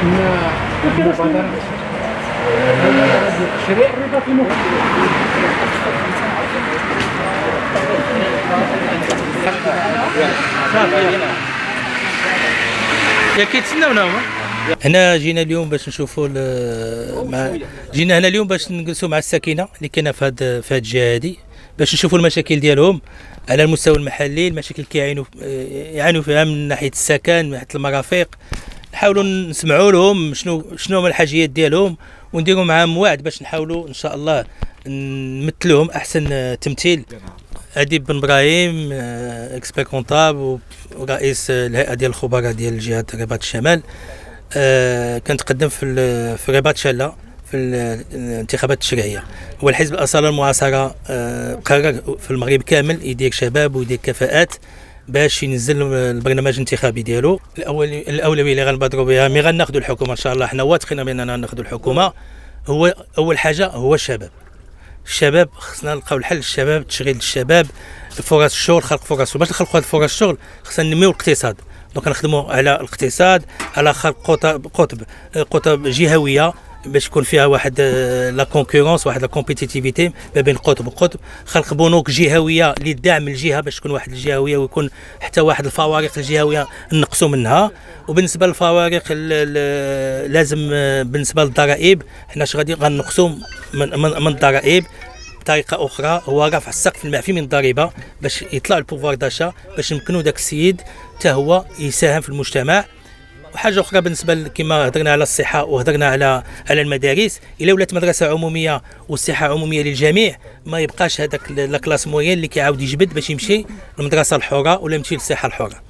هنا جينا اليوم باش نشوفوا جينا هنا اليوم باش نجلسوا مع الساكنه اللي كاينه في هذه الجهه هذه باش نشوفوا المشاكل ديالهم على المستوى المحلي، المشاكل اللي يعانوا فيها من ناحيه السكن، من ناحيه المرافق، نحاولوا نسمعوا لهم شنو هما الحاجيات ديالهم ونديروا معاهم وعد باش نحاولوا ان شاء الله نمثلوهم احسن تمثيل. اديب بن ابراهيم، اكسبير كونطاب ورئيس الهيئه ديال الخبراء ديال جهه الرباط الشمال، كنتقدم في الرباط شله في الانتخابات التشريعيه. هو الحزب الاصاله المعاصره قرر في المغرب كامل يدير شباب ويدير كفاءات باش ينزل البرنامج الانتخابي ديالو. الاولويه اللي غنبادروا بها ملي غناخذوا الحكومه ان شاء الله، حنا واثقين باننا ناخذوا الحكومه، هو اول حاجه هو الشباب. الشباب خصنا نلقاو الحل للشباب، تشغيل الشباب، فرص الشغل، خلق فرص الشغل. باش نخلقوا هاد فرص الشغل خصنا ننميو الاقتصاد، دونك نخدموا على الاقتصاد، على خلق قطب جهويه باش يكون فيها واحد لا كونكورونس، واحد لا كومبيتيتيفيتي ما بين قطب وقطب، خلق بنوك جهويه للدعم الجهه باش تكون واحد الجهويه ويكون حتى واحد الفوارق الجهويه نقصوا منها. وبالنسبه للفوارق لازم بالنسبه للضرائب حنا اش غادي غنقصوا من الضرائب بطريقه اخرى، هو رفع السقف المعفي من الضريبه باش يطلع البوفوار داشا باش يمكنوا داك السيد حتى هو يساهم في المجتمع. وحاجه اخرى بالنسبه كما هضرنا على الصحه وهضرنا على المدارس، الا ولات مدرسه عموميه والصحه عموميه للجميع ما يبقاش هذاك الكلاس موين اللي كيعاود يجبد باش يمشي للمدرسه الحره ولا يمشي للصحه الحره.